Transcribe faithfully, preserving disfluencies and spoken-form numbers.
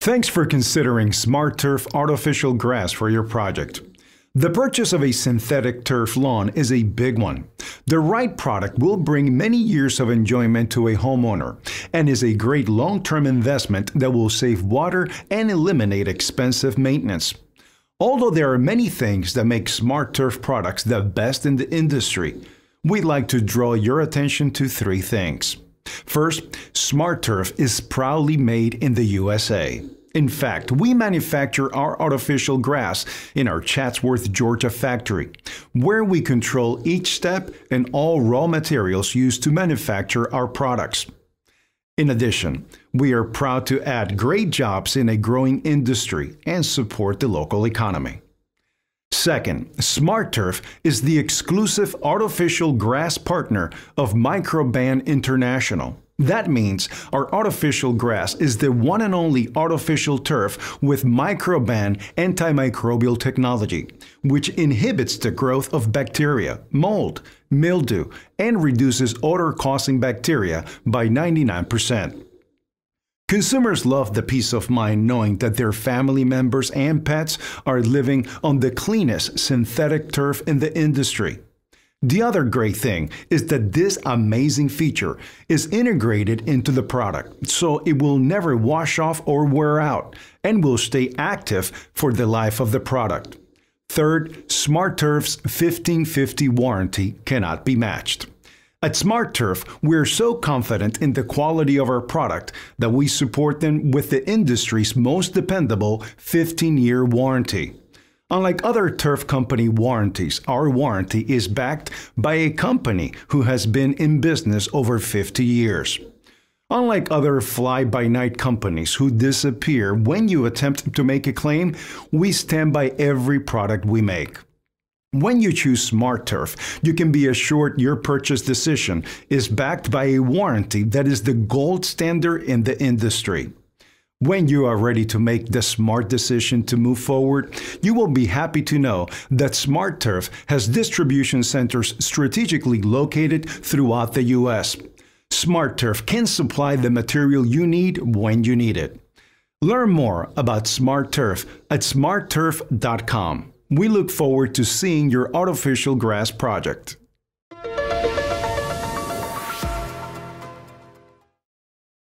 Thanks for considering Smart Turf artificial grass for your project. The purchase of a synthetic turf lawn is a big one. The right product will bring many years of enjoyment to a homeowner and is a great long-term investment that will save water and eliminate expensive maintenance. Although there are many things that make Smart Turf products the best in the industry, we'd like to draw your attention to three things. First, Smart Turf is proudly made in the U S A. In fact, we manufacture our artificial grass in our Chatsworth, Georgia factory, where we control each step and all raw materials used to manufacture our products. In addition, we are proud to add great jobs in a growing industry and support the local economy. Second, Smart Turf is the exclusive artificial grass partner of Microban International. That means our artificial grass is the one and only artificial turf with Microban antimicrobial technology, which inhibits the growth of bacteria, mold, mildew, and reduces odor-causing bacteria by ninety-nine percent. Consumers love the peace of mind knowing that their family members and pets are living on the cleanest synthetic turf in the industry. The other great thing is that this amazing feature is integrated into the product, so it will never wash off or wear out and will stay active for the life of the product. Third, Smart Turf's fifteen fifty warranty cannot be matched. At Smart Turf, we're so confident in the quality of our product that we support them with the industry's most dependable fifteen year warranty. Unlike other turf company warranties, our warranty is backed by a company who has been in business over fifty years. Unlike other fly-by-night companies who disappear when you attempt to make a claim, we stand by every product we make. When you choose Smart Turf, you can be assured your purchase decision is backed by a warranty that is the gold standard in the industry. When you are ready to make the smart decision to move forward, you will be happy to know that Smart Turf has distribution centers strategically located throughout the U S Smart Turf can supply the material you need when you need it. Learn more about Smart Turf at smart turf dot com. We look forward to seeing your artificial grass project.